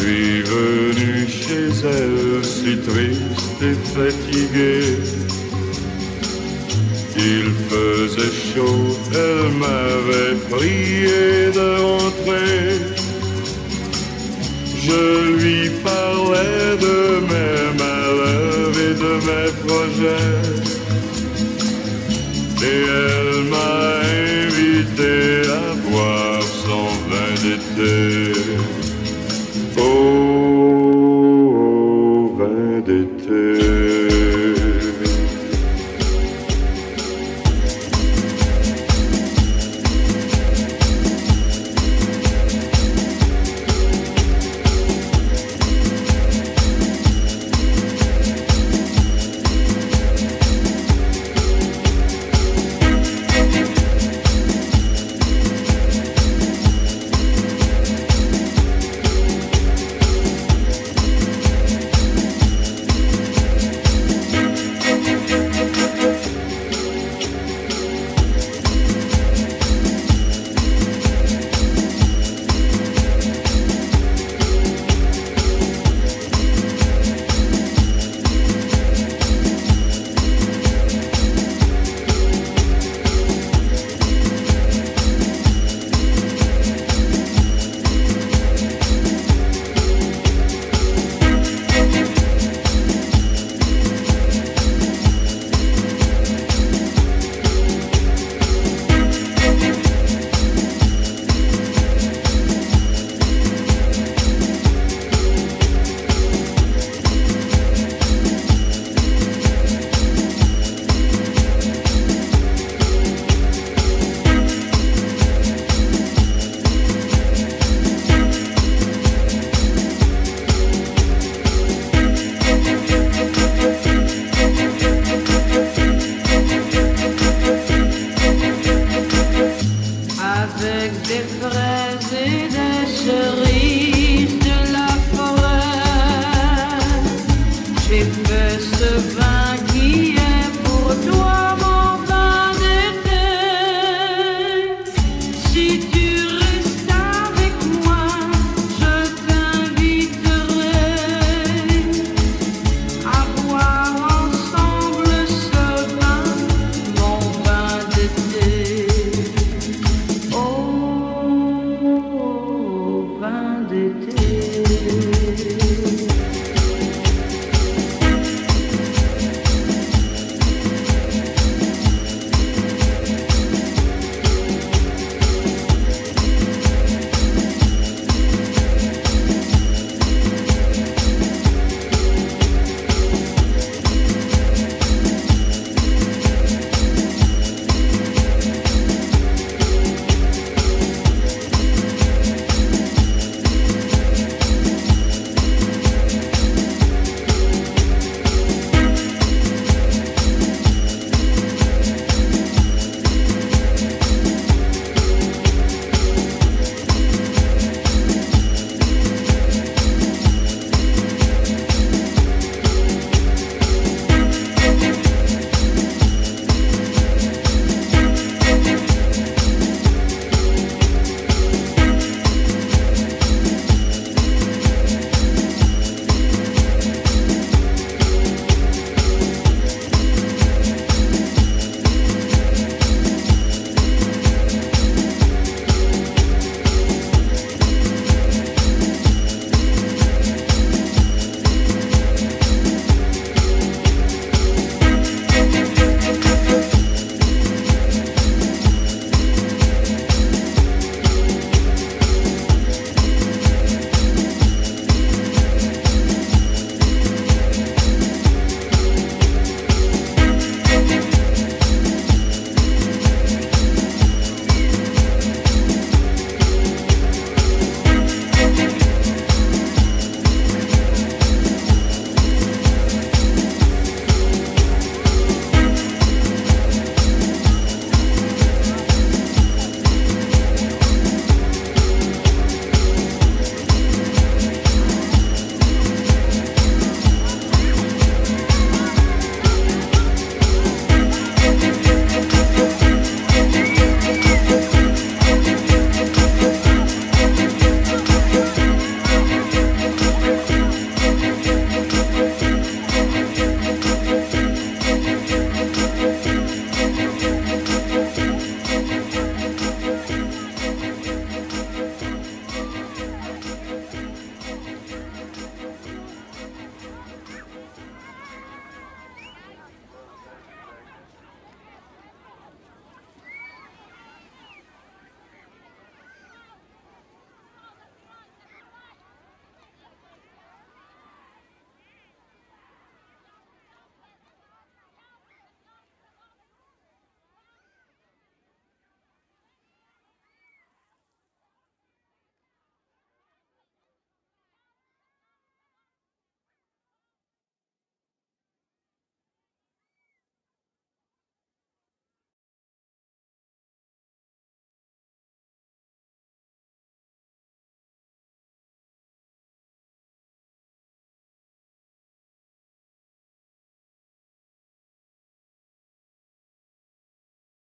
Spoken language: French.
suis venu chez elle si triste et fatigué. Il faisait chaud, elle m'avait prié de rentrer. Je lui parlais de mes malheurs et de mes projets. Et elle m'a invité à boire son vin d'été. Oh, vin d'été. Avec des fraises et des